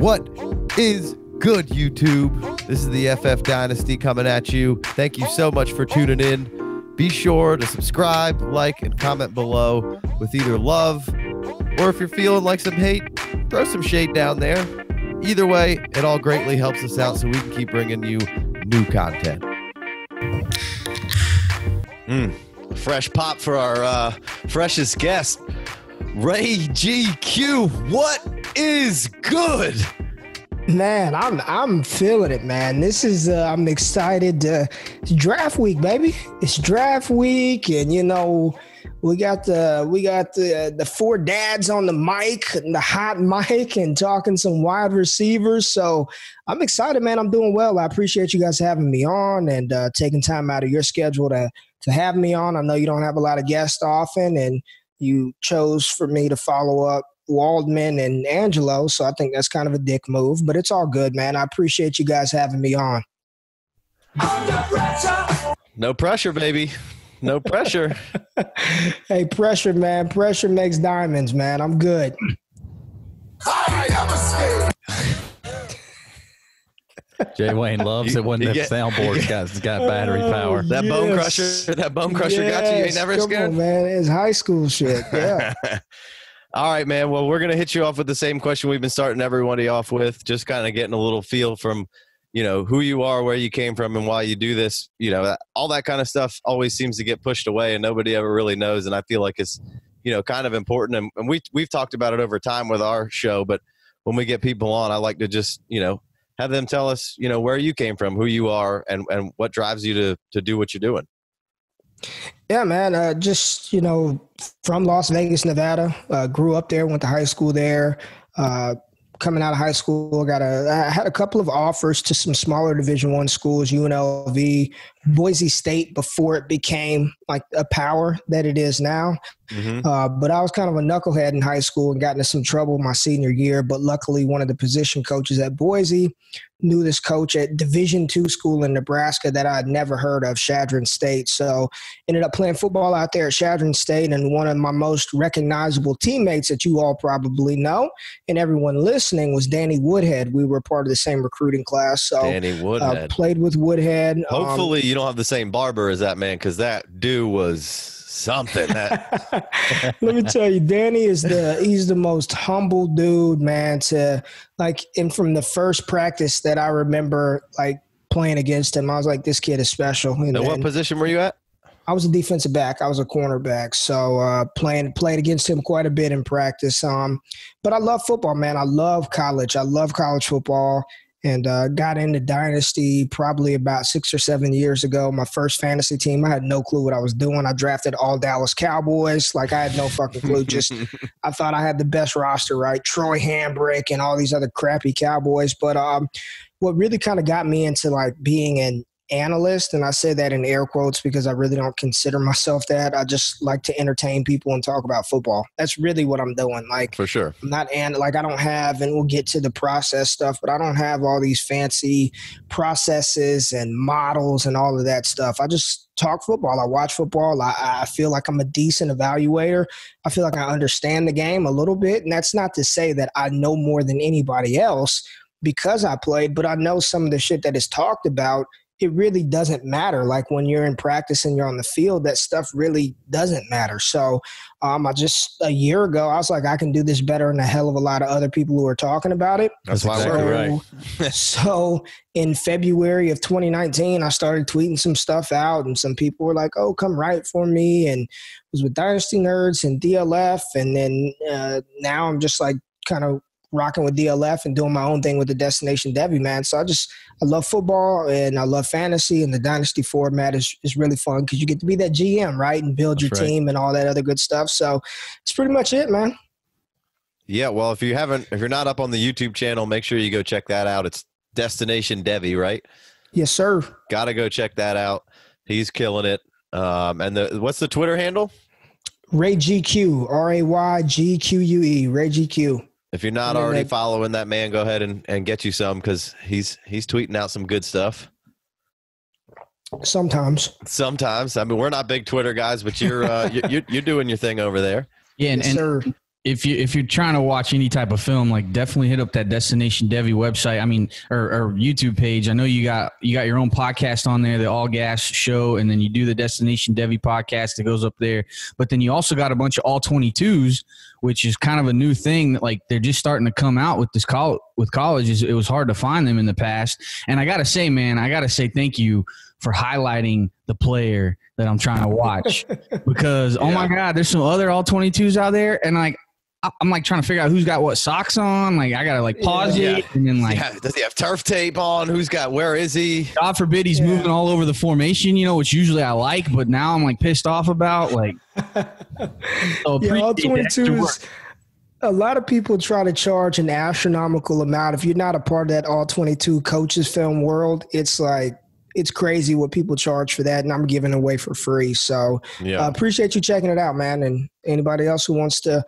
What is good, YouTube? This is the FF Dynasty coming at you. Thank you so much for tuning in. Be sure to subscribe, like, and comment below with either love, or if you're feeling like some hate, throw some shade down there. Either way, it all greatly helps us out so we can keep bringing you new content. Fresh pop for our freshest guest, Ray GQ. What is good? Man, I'm feeling it, man. This is I'm excited. It's draft week, baby. It's draft week, and you know we got the four dads on the mic, and the hot mic, and talking some wide receivers. So I'm excited, man. I'm doing well. I appreciate you guys having me on and taking time out of your schedule to have me on. I know you don't have a lot of guests often, and you chose for me to follow up Waldman and Angelo, so I think that's kind of a dick move, but it's all good, man. I appreciate you guys having me on. No pressure, baby. No pressure. Hey, pressure, man. Pressure makes diamonds, man. I'm good. Jay Wayne loves it when the soundboard's got battery power. That yes. Bone crusher yes. Got you. You ain't never scared, man. It's high school shit. Yeah. All right, man. Well, we're going to hit you off with the same question we've been starting everybody off with, just kind of getting a little feel from, you know, who you are, where you came from, and why you do this. You know, all that kind of stuff always seems to get pushed away and nobody ever really knows. And I feel like it's, you know, kind of important. And we've talked about it over time with our show, but when we get people on, I like to just, you know, have them tell us, you know, where you came from, who you are, and what drives you to do what you're doing. Yeah, man. Just, you know, from Las Vegas, Nevada, grew up there, went to high school there. Coming out of high school, I had a couple of offers to some smaller Division I schools, UNLV, Boise State, before it became like a power that it is now. Mm-hmm. But I was kind of a knucklehead in high school and got into some trouble my senior year. But luckily, one of the position coaches at Boise knew this coach at Division II school in Nebraska that I had never heard of, Shadron State. So ended up playing football out there at Shadron State, and one of my most recognizable teammates that you all probably know and everyone listening was Danny Woodhead. We were part of the same recruiting class. So Danny Woodhead. Played with Woodhead. Hopefully you don't have the same barber as that man, because that dude was – something. Let me tell you, Danny is he's the most humble dude, man. And from the first practice that I remember, like playing against him, I was like, this kid is special. And then, what position were you at? I was a defensive back. I was a cornerback. So played against him quite a bit in practice. But I love football, man. I love college. I love college football. And got into Dynasty probably about 6 or 7 years ago. My first fantasy team, I had no clue what I was doing. I drafted all Dallas Cowboys. Like, I had no fucking clue. Just I thought I had the best roster, right? Troy Hambrick and all these other crappy Cowboys. But what really kind of got me into, like, being an analyst, and I say that in air quotes because I really don't consider myself that. I just like to entertain people and talk about football. That's really what I'm doing. Like, for sure. I don't have, and we'll get to the process stuff, but I don't have all these fancy processes and models and all of that stuff. I just talk football. I watch football. I feel like I'm a decent evaluator. I feel like I understand the game a little bit. And that's not to say that I know more than anybody else because I played, but I know some of the shit that is talked about. It really doesn't matter. Like, when you're in practice and you're on the field, that stuff really doesn't matter. So a year ago, I was like, I can do this better than a hell of a lot of other people who are talking about it. That's why right. So in February of 2019, I started tweeting some stuff out, and some people were like, oh, come write for me. And it was with Dynasty Nerds and DLF. And then now I'm just like kind of rocking with DLF and doing my own thing with the Destination Devy, man. So I love football and I love fantasy, and the Dynasty format is really fun because you get to be that GM, right? And build your team and all that other good stuff. So it's pretty much it, man. Yeah. Well, if you're not up on the YouTube channel, make sure you go check that out. It's Destination Devy, right? Yes, sir. Got to go check that out. He's killing it. What's the Twitter handle? Ray GQ, RayGQE, Ray GQ. If you're not already following that man, go ahead and get you some, because he's tweeting out some good stuff. Sometimes. I mean, we're not big Twitter guys, but you're doing your thing over there. Yeah, and If you're trying to watch any type of film, like definitely hit up that Destination Devy website. I mean, or YouTube page. I know you got your own podcast on there, the All Gas Show, and then you do the Destination Devy podcast that goes up there. But then you also got a bunch of All 22s, which is kind of a new thing that like they're just starting to come out with this colleges. It was hard to find them in the past. And I gotta say, man, thank you for highlighting the player that I'm trying to watch because oh my God, there's some other All 22s out there, and like I'm like trying to figure out who's got what socks on. Like I gotta like pause it and then like does he have turf tape on? Who's got where is he? God forbid he's moving all over the formation, you know, which usually I like, but now I'm like pissed off about like All 22s. A lot of people try to charge an astronomical amount. If you're not a part of that All 22 coaches film world, it's like it's crazy what people charge for that, and I'm giving away for free. So I appreciate you checking it out, man. And anybody else who wants to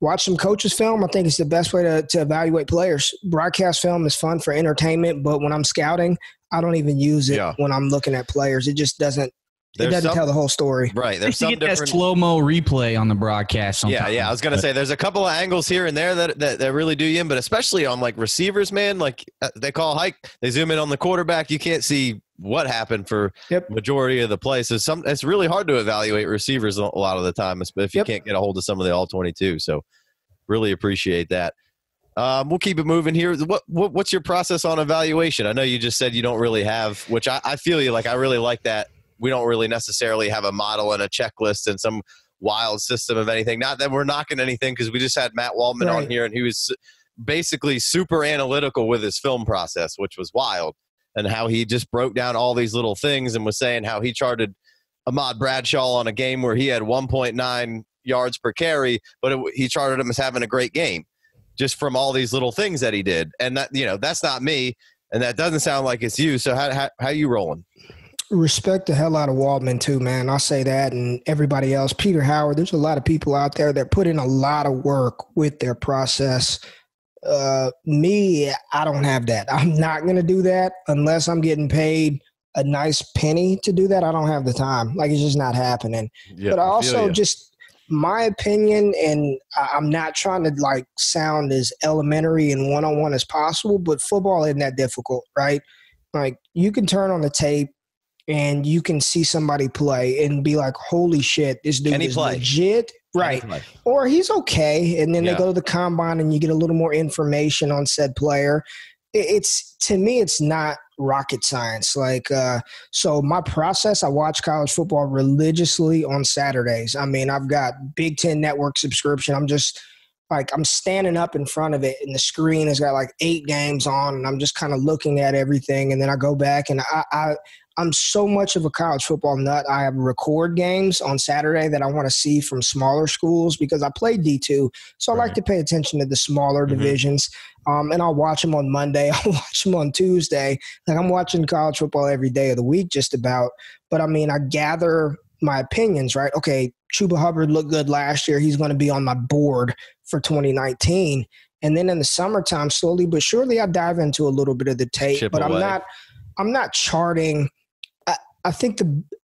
watch some coaches film, I think it's the best way to evaluate players. Broadcast film is fun for entertainment, but when I'm scouting, I don't even use it when I'm looking at players. It just doesn't. It doesn't tell the whole story. Right. There's some different that slow-mo replay on the broadcast sometimes. Yeah. I was going to say there's a couple of angles here and there that really do you in, but especially on, like, receivers, man. Like, they call hike. They zoom in on the quarterback. You can't see what happened for majority of the plays. So it's really hard to evaluate receivers a lot of the time if you can't get a hold of some of the All-22. So really appreciate that. We'll keep it moving here. What's your process on evaluation? I know you just said you don't really have, which I feel you. Like, I really like that. We don't really necessarily have a model and a checklist and some wild system of anything. Not that we're knocking anything, because we just had Matt Waldman on here, and he was basically super analytical with his film process, which was wild, and how he just broke down all these little things and was saying how he charted Ahmad Bradshaw on a game where he had 1.9 yards per carry, but he charted him as having a great game just from all these little things that he did. And that, you know, that's not me, and that doesn't sound like it's you. So how you rolling? Respect the hell out of Waldman too, man. I'll say that, and everybody else. Peter Howard, there's a lot of people out there that put in a lot of work with their process. Me, I don't have that. I'm not going to do that unless I'm getting paid a nice penny to do that. I don't have the time. Like, it's just not happening. Yeah, but I also just my opinion, and I'm not trying to like sound as elementary and one-on-one as possible, but football isn't that difficult, right? Like, you can turn on the tape and you can see somebody play and be like, holy shit, this dude is legit. Right. Or he's okay. And then they go to the combine and you get a little more information on said player. It's, to me, it's not rocket science. Like, so my process, I watch college football religiously on Saturdays. I mean, I've got Big Ten network subscription. I'm just like, I'm standing up in front of it, and the screen has got like 8 games on, and I'm just kind of looking at everything. And then I go back, and I'm so much of a college football nut. I have record games on Saturday that I want to see from smaller schools because I played D2. So I like to pay attention to the smaller divisions. And I'll watch them on Monday. I'll watch them on Tuesday. Like, I'm watching college football every day of the week just about. But, I mean, I gather my opinions, right? Okay, Chuba Hubbard looked good last year. He's going to be on my board for 2019. And then in the summertime, slowly but surely, I dive into a little bit of the tape. Chip but away. I'm not charting – I think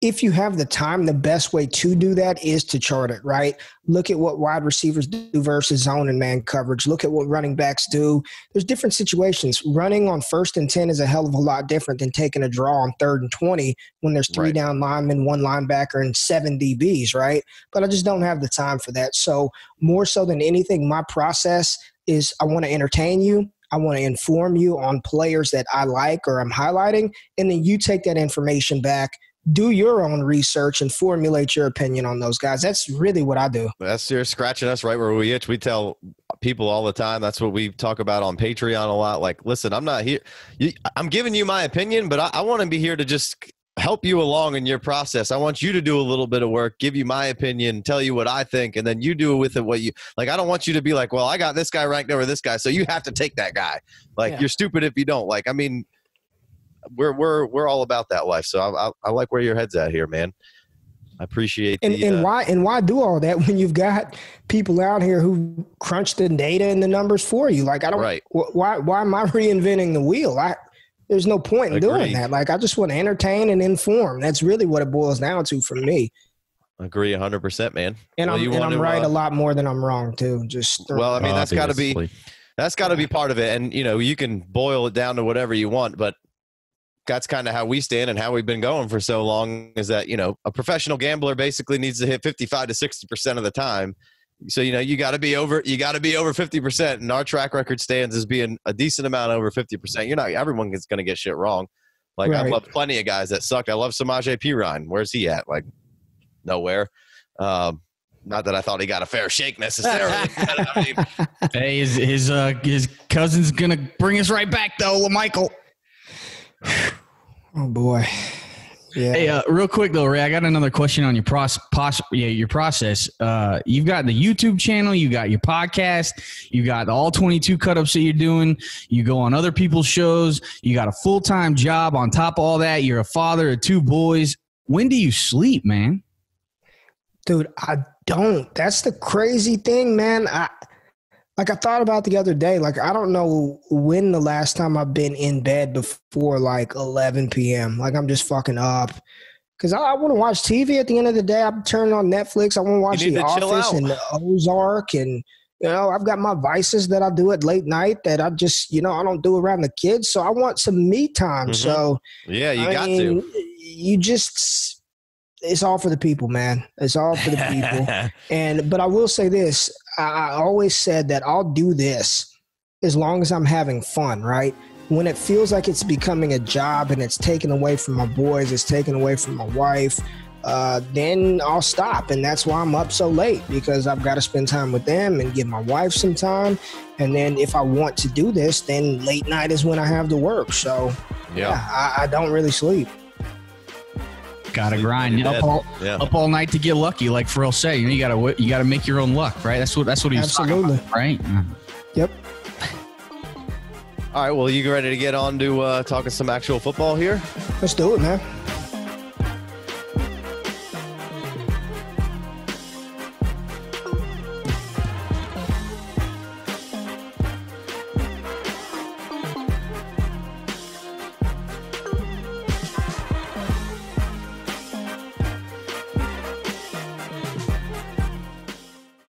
if you have the time, the best way to do that is to chart it, right? Look at what wide receivers do versus zone and man coverage. Look at what running backs do. There's different situations. Running on 1st and 10 is a hell of a lot different than taking a draw on 3rd and 20 when there's 3 down linemen, 1 linebacker, and 7 DBs, right? But I just don't have the time for that. So more so than anything, my process is I want to entertain you. I want to inform you on players that I like or I'm highlighting, and then you take that information back, do your own research, and formulate your opinion on those guys. That's really what I do. That's you're scratching us right where we itch. We tell people all the time. That's what we talk about on Patreon a lot. Like, listen, I'm not here. I'm giving you my opinion, but I want to be here to just help you along in your process. I want you to do a little bit of work, give you my opinion, tell you what I think, and then you do with it what you like. I don't want you to be like, well, I got this guy ranked over this guy, so you have to take that guy. Like, you're stupid if you don't. Like, I mean, we're all about that life. So I like where your head's at here, man. I appreciate that. And why do all that when you've got people out here who crunch the data and the numbers for you? Like, I don't why am I reinventing the wheel? There's no point in doing that. Like, I just want to entertain and inform. That's really what it boils down to for me. Agree 100%, man. And I'm right a lot more than I'm wrong too. Just well, I mean, that's got to be part of it. And you know, you can boil it down to whatever you want, but that's kind of how we stand and how we've been going for so long. Is that, you know, a professional gambler basically needs to hit 55 to 60% of the time. So you know, you got to be over 50%, and our track record stands as being a decent amount over 50%. You're not everyone is going to get shit wrong. Like right. I've loved plenty of guys that sucked. I love Samaje Perine. Where's he at? Like. Nowhere. Not that I thought he got a fair shake necessarily. But I mean, hey, his cousin's gonna bring us right back though, LaMichael. Oh boy. Yeah. Hey, real quick though, Ray, I got another question on your process. You've got the YouTube channel, you got your podcast, you got the All 22 cut-ups that you're doing. You go on other people's shows. You got a full-time job on top of all that. You're a father of two boys. When do you sleep, man? Dude, I don't. That's the crazy thing, man. I thought about the other day. Like, I don't know when the last time I've been in bed before, like, 11 p.m. Like, I'm just fucking up. Because I want to watch TV at the end of the day. I'm turning on Netflix. I want to watch The Office and The Ozark. And, you know, I've got my vices that I do at late night that I just, you know, I don't do around the kids. So I want some me time. Mm-hmm. So, yeah, I mean, you just... It's all for the people, man. It's all for the people. But I will say this. I always said that I'll do this as long as I'm having fun, right? When it feels like it's becoming a job and it's taken away from my boys, it's taken away from my wife, then I'll stop. And that's why I'm up so late, because I've got to spend time with them and give my wife some time. And then if I want to do this, then late night is when I have to work. So yeah I don't really sleep. Gotta grind up all night to get lucky, like Pharrell said. You know, you gotta make your own luck, right? That's what he was talking about, right? Yep. All right, well, you ready to get on to talking some actual football here? Let's do it, man.